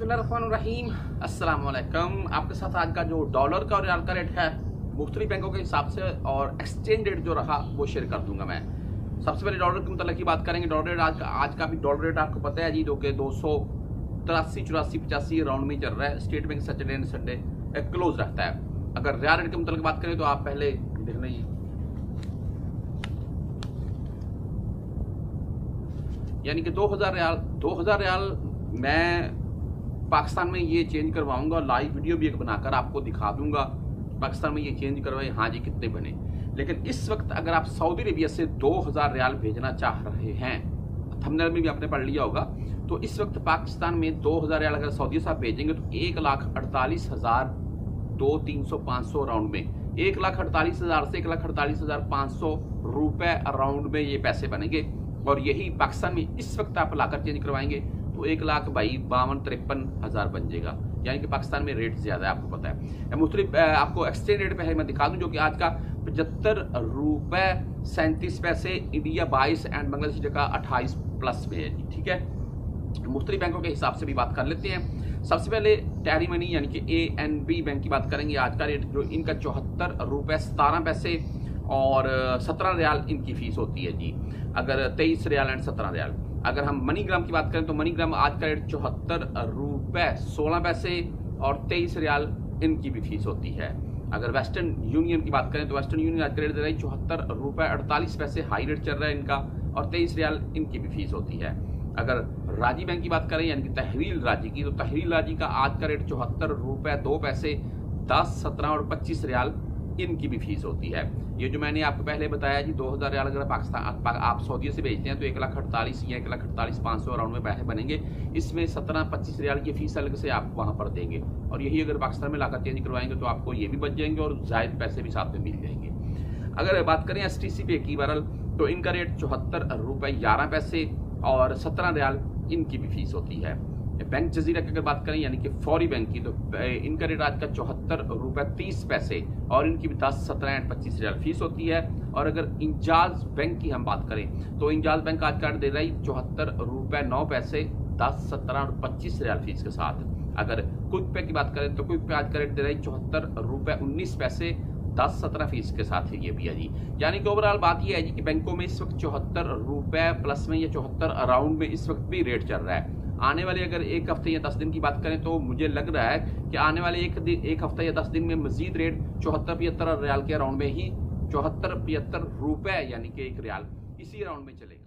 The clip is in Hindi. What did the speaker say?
बिस्मिल्लाहिर्रहमानिर्रहीम, अस्सलाम वालेकुम। आपके साथ आज का जो डॉलर का और रियाल का रेट है मुख्तलिफ बैंकों के हिसाब से और एक्सचेंज रेट जो रहा वो शेयर कर दूंगा मैं। सबसे पहले डॉलर के मतलब की बात करेंगे। डॉलर रेट आज का भी डॉलर रेट आपको पता है जी, जो कि 283, 84, 85 राउंड में चल रहा है। State Bank Saturday and Sunday close रहता है। अगर रियाल रेट के मतलब बात करें तो आप पहले देख लीजिए, यानी कि 2000 रियाल मैं पाकिस्तान में ये चेंज करवाऊंगा, लाइव वीडियो भी एक बनाकर आपको दिखा दूंगा पाकिस्तान में ये चेंज करवाए, हाँ जी कितने बने। लेकिन इस वक्त अगर आप सऊदी अरेबिया से 2000 रियाल भेजना चाह रहे हैं, थंबनेल में भी आपने पढ़ लिया होगा, तो इस वक्त पाकिस्तान में 2000 रियाल अगर सऊदी से आप भेजेंगे तो 1,48,200-300-500 राउंड में, 1,48,000 से 1,48,500 रुपये राउंड में ये पैसे बनेंगे। और यही पाकिस्तान में इस वक्त आप लाकर चेंज करवाएंगे तो 1,52,53,000 बन जाएगा। यानी कि पाकिस्तान में रेट ज़्यादा है, आपको पता है। मुख्तलिफ आपको एक्सचेंज रेट पर मैं दिखा दूं, जो कि आज का 75 रुपये 37 पैसे, इंडिया 22 एंड बांग्लादेश का 28 प्लस में है जी, ठीक है। मुख्तलिफ बैंकों के हिसाब से भी बात कर लेते हैं। सबसे पहले टैरी मनी यानी कि ANB बैंक की बात करेंगे। आज का रेट जो इनका 74 रुपये 17 पैसे और 17 रियाल इनकी फीस होती है जी, अगर 23 रियाल एंड 17 रियाल। अगर हम मनीग्राम की बात करें तो मनीग्राम आज का रेट 74 रुपये 16 पैसे और 23 रियाल इनकी भी फीस होती है। अगर वेस्टर्न यूनियन की बात करें तो वेस्टर्न यूनियन आज का रेट दे रही है 74 रुपये 48 पैसे, हाई रेट चल रहा है इनका, और 23 रियाल इनकी भी फीस होती है। अगर राजी बैंक की बात करें यानी कि तहरील राजी की, तो तहरील राजी का आज का रेट 74 रुपये 2 पैसे, 10, 17 और 25 रियाल इनकी भी फीस होती है। ये जो मैंने आपको पहले बताया जी, 2000 रियाल अगर पाकिस्तान आप सऊदी से भेजते हैं तो 1,48,000 या 1,48,500 राउंड में पैसे बनेंगे। इसमें 17-25 रियाल की फीस अलग से आप वहाँ पर देंगे, और यही अगर पाकिस्तान में लाकर चेंज करवाएंगे तो आपको ये भी बच जाएंगे और जायद पैसे भी साथ में मिल जाएंगे। अगर बात करें STC पे की बरल तो इनका रेट 74 रुपये 11 पैसे और 17 रियाल इनकी भी फीस होती है। बैंक जजीरा की अगर बात करें यानी कि फौरी बैंक की, तो इनका रेट आज का 74 रुपये 30 पैसे और इनकी भी 10, 17 एंड 25 रियाल फीस होती है। और अगर इंजाज बैंक की हम बात करें तो इंजाज बैंक आज का रेट दे रहा है 74 रुपये 9 पैसे, 10, 17 और 25 रियाल फीस के साथ। अगर क्विक पे की बात करें तो क्विक पे आज का रेट दे रहा है 74 रुपये 19 पैसे, 10, 17 फीस के साथ है ये भी है जी। यानी कि ओवरऑल बात ये है जी कि बैंकों में इस वक्त 74 रुपये प्लस में या 74 अराउंड में इस वक्त भी रेट चल रहा है। आने वाले अगर एक हफ्ते या 10 दिन की बात करें तो मुझे लग रहा है कि आने वाले एक हफ्ता या 10 दिन में मजीद रेट 74-75 रियाल के अराउंड में ही, 74-75 रुपये यानी कि 1 रियाल इसी राउंड में चलेगा।